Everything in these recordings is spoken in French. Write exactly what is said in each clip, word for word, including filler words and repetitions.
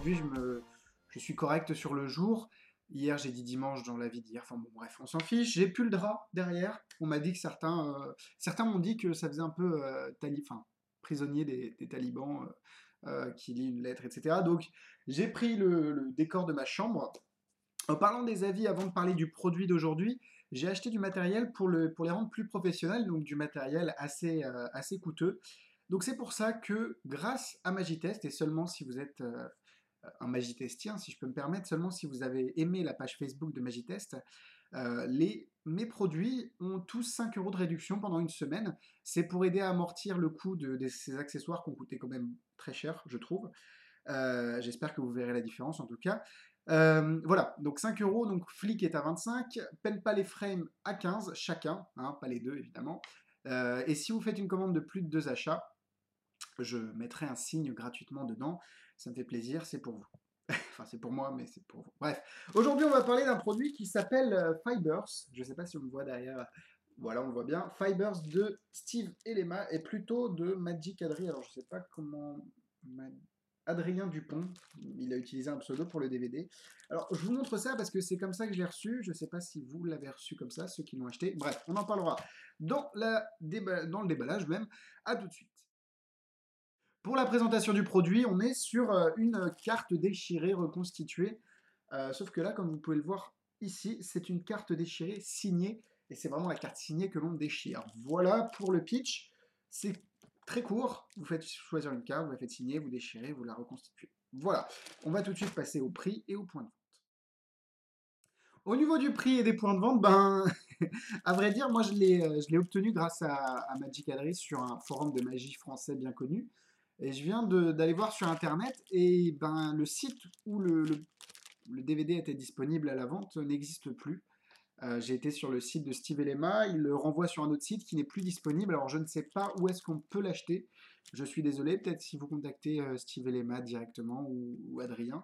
aujourd'hui, je, me... je suis correct sur le jour. Hier, j'ai dit dimanche dans la vie d'hier. Enfin bon, bref, on s'en fiche. J'ai plus le drap derrière. On m'a dit que certains... Euh... Certains m'ont dit que ça faisait un peu euh, tali... enfin, prisonnier des, des talibans euh, euh, qui lit une lettre, et cetera. Donc, j'ai pris le, le décor de ma chambre. En parlant des avis, avant de parler du produit d'aujourd'hui, j'ai acheté du matériel pour, le, pour les rendre plus professionnels, donc du matériel assez, euh, assez coûteux. Donc c'est pour ça que grâce à MagieTest, et seulement si vous êtes euh, un MagieTestien, si je peux me permettre, seulement si vous avez aimé la page Facebook de MagieTest, euh, les, mes produits ont tous cinq euros de réduction pendant une semaine. C'est pour aider à amortir le coût de, de ces accessoires qui ont coûté quand même très cher, je trouve. Euh, J'espère que vous verrez la différence en tout cas. Euh, voilà, donc cinq euros, donc Flick est à vingt-cinq, peine pas les frames à quinze chacun, hein, pas les deux évidemment. Euh, et si vous faites une commande de plus de deux achats, je mettrai un signe gratuitement dedans, ça me fait plaisir, c'est pour vous. Enfin c'est pour moi, mais c'est pour vous. Bref, aujourd'hui on va parler d'un produit qui s'appelle Fibers, je sais pas si on me voit derrière, voilà on le voit bien, Fibers de Steeve Elema et plutôt de Magic'Adrien, alors je sais pas comment... Adrien Dupont, il a utilisé un pseudo pour le D V D. Alors, je vous montre ça parce que c'est comme ça que je l'ai reçu. Je ne sais pas si vous l'avez reçu comme ça, ceux qui l'ont acheté. Bref, on en parlera dans, la déba... dans le déballage même. À tout de suite. Pour la présentation du produit, on est sur une carte déchirée reconstituée. Euh, sauf que là, comme vous pouvez le voir ici, c'est une carte déchirée signée. Et c'est vraiment la carte signée que l'on déchire. Voilà pour le pitch. C'est très court, vous faites choisir une carte, vous la faites signer, vous déchirez, vous la reconstituez. Voilà, on va tout de suite passer au prix et au point de vente. Au niveau du prix et des points de vente, ben, à vrai dire, moi je l'ai obtenu grâce à, à Magic'Adrien sur un forum de magie français bien connu. Et je viens d'aller voir sur internet, et ben, le site où le, le, le D V D était disponible à la vente n'existe plus. Euh, j'ai été sur le site de Steeve Elema, il le renvoie sur un autre site qui n'est plus disponible, alors je ne sais pas où est-ce qu'on peut l'acheter, je suis désolé, peut-être si vous contactez euh, Steeve Elema directement ou, ou Adrien.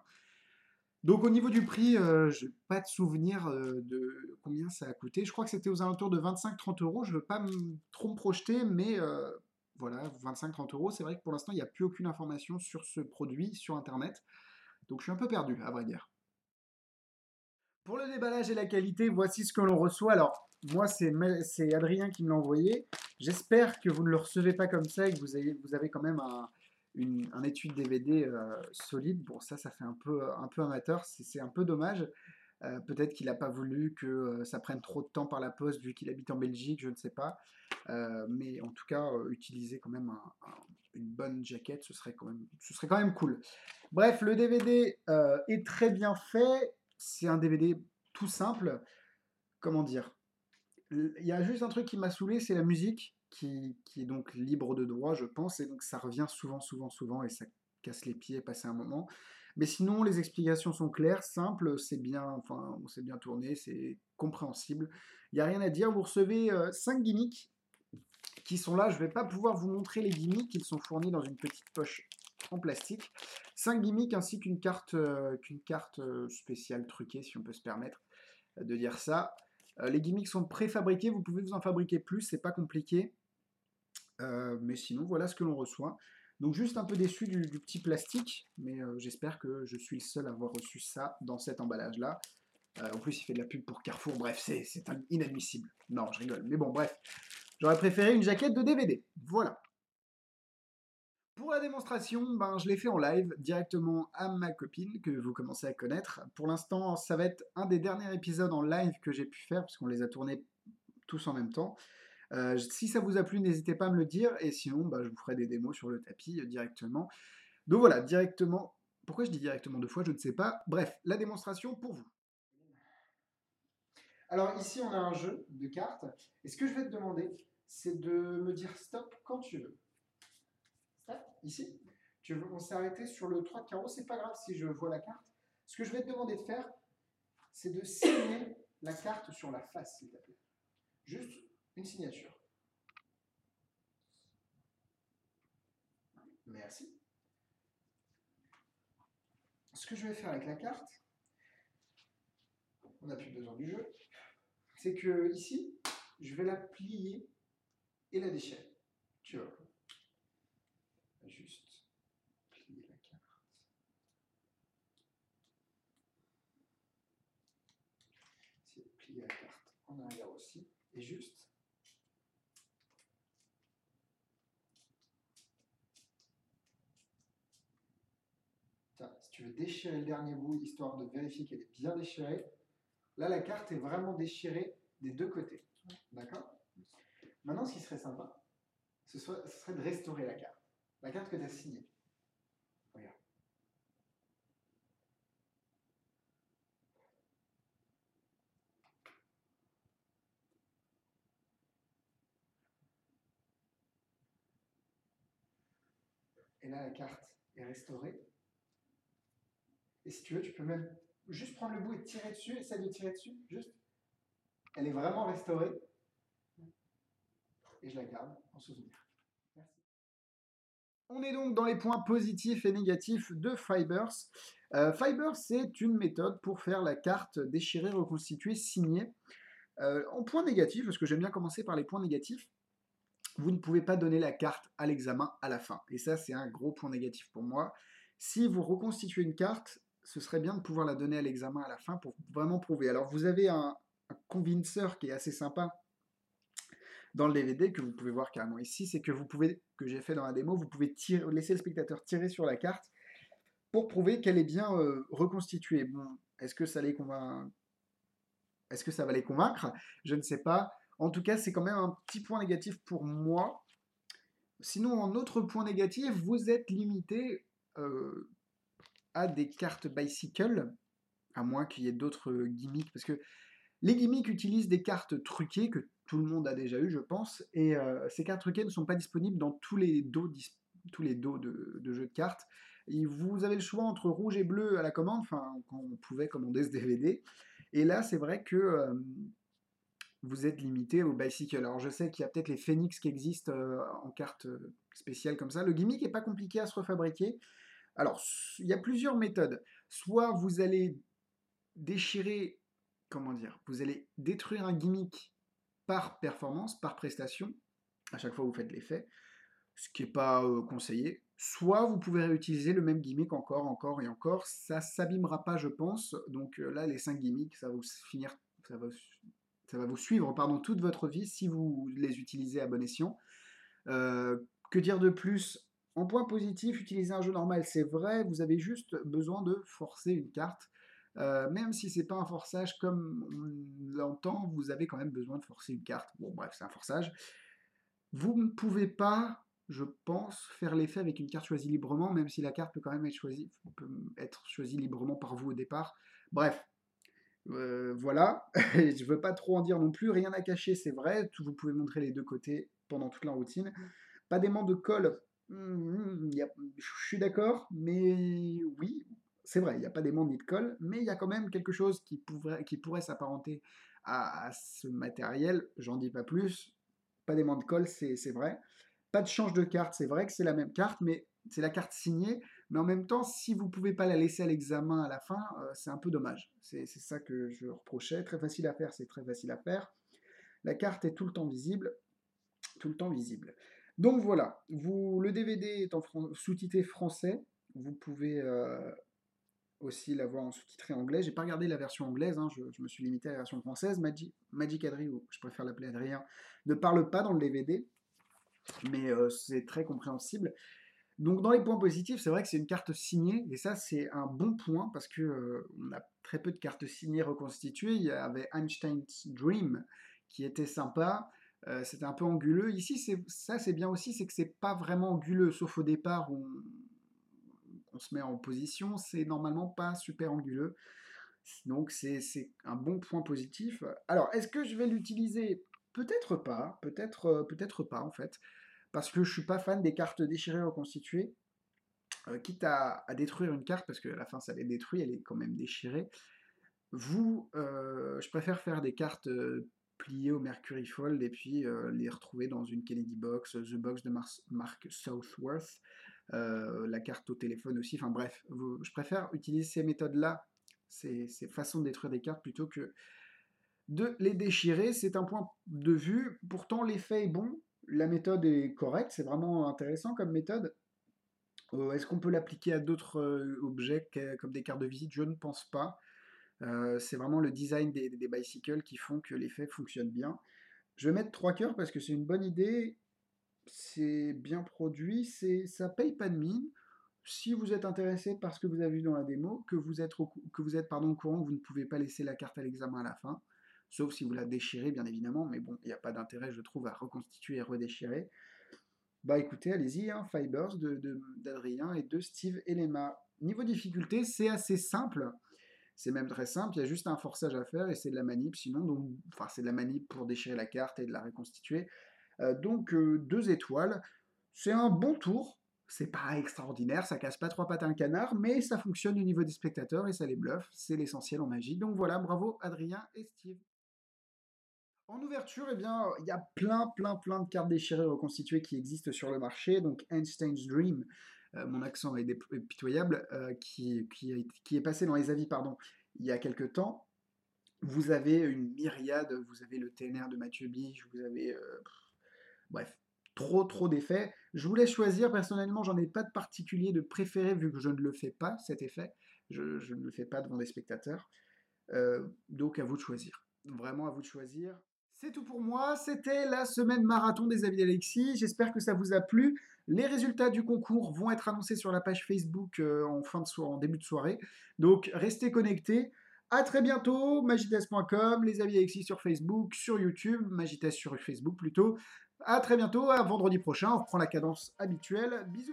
Donc au niveau du prix, euh, je n'ai pas de souvenir euh, de combien ça a coûté, je crois que c'était aux alentours de vingt-cinq à trente euros, je ne veux pas trop me projeter, mais euh, voilà, vingt-cinq à trente euros, c'est vrai que pour l'instant il n'y a plus aucune information sur ce produit sur internet, donc je suis un peu perdu à vrai dire. Pour le déballage et la qualité, voici ce que l'on reçoit. Alors, moi, c'est Adrien qui me l'a envoyé. J'espère que vous ne le recevez pas comme ça et que vous avez, vous avez quand même un, une, un étui de D V D euh, solide. Bon, ça, ça fait un peu, un peu amateur. C'est un peu dommage. Euh, Peut-être qu'il n'a pas voulu que euh, ça prenne trop de temps par la poste vu qu'il habite en Belgique, je ne sais pas. Euh, mais en tout cas, euh, utiliser quand même un, un, une bonne jaquette, ce serait, quand même, ce serait quand même cool. Bref, le D V D euh, est très bien fait. C'est un D V D tout simple, comment dire, il y a juste un truc qui m'a saoulé, c'est la musique, qui, qui est donc libre de droit, je pense, et donc ça revient souvent, souvent, souvent, et ça casse les pieds, passer un moment. Mais sinon, les explications sont claires, simples, c'est bien, enfin, on s'est bien tourné, c'est compréhensible, il n'y a rien à dire. Vous recevez euh, cinq gimmicks qui sont là, je ne vais pas pouvoir vous montrer les gimmicks, ils sont fournis dans une petite poche en plastique, cinq gimmicks ainsi qu'une carte, euh, qu'une carte euh, spéciale truquée, si on peut se permettre euh, de dire ça. Euh, les gimmicks sont préfabriqués, vous pouvez vous en fabriquer plus, c'est pas compliqué. Euh, mais sinon, voilà ce que l'on reçoit. Donc juste un peu déçu du, du petit plastique, mais euh, j'espère que je suis le seul à avoir reçu ça dans cet emballage-là. Euh, en plus, il fait de la pub pour Carrefour, bref, c'est inadmissible. Non, je rigole, mais bon, bref. J'aurais préféré une jaquette de D V D, voilà. Pour la démonstration, ben, je l'ai fait en live directement à ma copine que vous commencez à connaître. Pour l'instant, ça va être un des derniers épisodes en live que j'ai pu faire parce qu'on les a tournés tous en même temps. Euh, si ça vous a plu, n'hésitez pas à me le dire et sinon, ben, je vous ferai des démos sur le tapis euh, directement. Donc voilà, directement... Pourquoi je dis directement deux fois, je ne sais pas. Bref, la démonstration pour vous. Alors ici, on a un jeu de cartes et ce que je vais te demander, c'est de me dire stop quand tu veux. Ici, tu veux, on s'est arrêté sur le trois de carreau, c'est pas grave si je vois la carte. Ce que je vais te demander de faire, c'est de signer la carte sur la face, s'il te plaît. Juste une signature. Merci. Ce que je vais faire avec la carte, on n'a plus besoin du jeu, c'est que ici, je vais la plier et la déchirer. Tu vois. Juste plier la carte. plier la carte en arrière aussi, et juste tiens, si tu veux déchirer le dernier bout histoire de vérifier qu'elle est bien déchirée, là la carte est vraiment déchirée des deux côtés, d'accord? Maintenant, ce qui serait sympa, ce, soit, ce serait de restaurer la carte, la carte que tu as signée. Regarde. Et là, la carte est restaurée. Et si tu veux, tu peux même juste prendre le bout et tirer dessus, essayer de tirer dessus, juste. Elle est vraiment restaurée. Et je la garde en souvenir. Merci. On est donc dans les points positifs et négatifs de Fibers. Euh, Fibers, c'est une méthode pour faire la carte déchirée, reconstituée, signée. Euh, en point négatif, parce que j'aime bien commencer par les points négatifs, vous ne pouvez pas donner la carte à l'examen à la fin. Et ça, c'est un gros point négatif pour moi. Si vous reconstituez une carte, ce serait bien de pouvoir la donner à l'examen à la fin pour vraiment prouver. Alors, vous avez un, un convincer qui est assez sympa dans le D V D, que vous pouvez voir carrément ici, c'est que vous pouvez, que j'ai fait dans la démo, vous pouvez tirer, laisser le spectateur tirer sur la carte pour prouver qu'elle est bien euh, reconstituée. Bon, est-ce que ça les convainc... Est-ce que ça va les convaincre? Je ne sais pas. En tout cas, c'est quand même un petit point négatif pour moi. Sinon, en autre point négatif, vous êtes limité euh, à des cartes bicycle, à moins qu'il y ait d'autres gimmicks, parce que les gimmicks utilisent des cartes truquées que tout le monde a déjà eu, je pense, et euh, ces cartes truquées ne sont pas disponibles dans tous les dos, tous les dos de, de jeux de cartes. Et vous avez le choix entre rouge et bleu à la commande, enfin, quand on pouvait commander ce D V D, et là, c'est vrai que euh, vous êtes limité au bicycle. Alors, je sais qu'il y a peut-être les phénix qui existent euh, en cartes spéciales comme ça. Le gimmick n'est pas compliqué à se refabriquer. Alors, il y a plusieurs méthodes. Soit vous allez déchirer, comment dire, vous allez détruire un gimmick par performance, par prestation, à chaque fois vous faites l'effet, ce qui n'est pas euh, conseillé. Soit vous pouvez réutiliser le même gimmick encore, encore et encore, ça ne s'abîmera pas je pense, donc euh, là les cinq gimmicks, ça va vous, finir, ça va, ça va vous suivre pardon, toute votre vie si vous les utilisez à bon escient. Euh, que dire de plus? En point positif, utiliser un jeu normal, c'est vrai, vous avez juste besoin de forcer une carte. Euh, même si c'est pas un forçage comme on l'entend, vous avez quand même besoin de forcer une carte. Bon, bref, c'est un forçage. Vous ne pouvez pas, je pense, faire l'effet avec une carte choisie librement, même si la carte peut quand même être choisie, peut être choisie librement par vous au départ. Bref, euh, voilà. Je veux pas trop en dire non plus. Rien à cacher, c'est vrai. Vous pouvez montrer les deux côtés pendant toute la routine. Pas d'aimant de colle. Mmh, y a... Je suis d'accord, mais oui. C'est vrai, il n'y a pas d'aimant ni de colle, mais il y a quand même quelque chose qui pourrait, qui pourrait s'apparenter à, à ce matériel, j'en dis pas plus. Pas d'aimant de colle, c'est vrai. Pas de change de carte, c'est vrai que c'est la même carte, mais c'est la carte signée. Mais en même temps, si vous ne pouvez pas la laisser à l'examen à la fin, euh, c'est un peu dommage. C'est ça que je reprochais. Très facile à faire, c'est très facile à faire. La carte est tout le temps visible. Tout le temps visible. Donc voilà, vous, le D V D est en fran- sous-titré français. Vous pouvez... Euh, aussi l'avoir en sous-titré anglais. J'ai pas regardé la version anglaise, hein, je, je me suis limité à la version française. Magi, Magic'Adrien, ou je préfère l'appeler Adrien, ne parle pas dans le D V D, mais euh, c'est très compréhensible. Donc dans les points positifs, c'est vrai que c'est une carte signée, et ça c'est un bon point, parce que euh, on a très peu de cartes signées reconstituées. Il y avait Einstein's Dream, qui était sympa, euh, c'était un peu anguleux. Ici, ça c'est bien aussi, c'est que c'est pas vraiment anguleux, sauf au départ où on... on se met en position, c'est normalement pas super anguleux, donc c'est un bon point positif. Alors, est-ce que je vais l'utiliser? Peut-être pas, peut-être peut-être pas en fait, parce que je suis pas fan des cartes déchirées reconstituées, euh, quitte à, à détruire une carte, parce que à la fin ça l'est détruite, elle est quand même déchirée. Vous, euh, je préfère faire des cartes euh, pliées au Mercury Fold, et puis euh, les retrouver dans une Kennedy Box, The Box de Mar Mark Southworth, euh, la carte au téléphone aussi, enfin bref, vous, je préfère utiliser ces méthodes-là, ces, ces façons de détruire des cartes, plutôt que de les déchirer, c'est un point de vue, pourtant l'effet est bon, la méthode est correcte, c'est vraiment intéressant comme méthode. Euh, Est-ce qu'on peut l'appliquer à d'autres euh, objets comme des cartes de visite? Je ne pense pas. Euh, c'est vraiment le design des, des bicycles qui font que l'effet fonctionne bien. Je vais mettre trois cœurs parce que c'est une bonne idée, c'est bien produit, ça paye pas de mine. Si vous êtes intéressé par ce que vous avez vu dans la démo, que vous êtes au, que vous êtes pardon, au courant que vous ne pouvez pas laisser la carte à l'examen à la fin, sauf si vous la déchirez bien évidemment, mais bon, il n'y a pas d'intérêt je trouve à reconstituer et redéchirer. Bah écoutez, allez-y, hein, Fibers d'Adrien et de Steeve Elema. Niveau difficulté, c'est assez simple. C'est même très simple, il y a juste un forçage à faire et c'est de la manip sinon, donc, enfin c'est de la manip pour déchirer la carte et de la reconstituer. Euh, donc euh, deux étoiles, c'est un bon tour, c'est pas extraordinaire, ça casse pas trois pattes à un canard, mais ça fonctionne au niveau des spectateurs et ça les bluffe, c'est l'essentiel en magie. Donc voilà, bravo Adrien et Steve. En ouverture, eh bien, il y a plein, plein, plein de cartes déchirées reconstituées qui existent sur le marché. Donc Einstein's Dream, euh, mon accent est pitoyable, euh, qui, qui, est, qui est passé dans les avis, pardon, il y a quelques temps. Vous avez une myriade, vous avez le T N R de Mathieu Biche, vous avez... Euh, bref, trop, trop d'effets. Je voulais choisir, personnellement, j'en ai pas de particulier de préféré, vu que je ne le fais pas, cet effet. Je, je ne le fais pas devant des spectateurs. Euh, donc à vous de choisir. Vraiment à vous de choisir. C'est tout pour moi, c'était la semaine marathon des avis d'Alexis, j'espère que ça vous a plu. Les résultats du concours vont être annoncés sur la page Facebook en, fin de soir, en début de soirée, donc restez connectés. A très bientôt, Magites point com, les avis d'Alexis sur Facebook, sur YouTube, Magites sur Facebook plutôt. A très bientôt, à vendredi prochain, on reprend la cadence habituelle. Bisous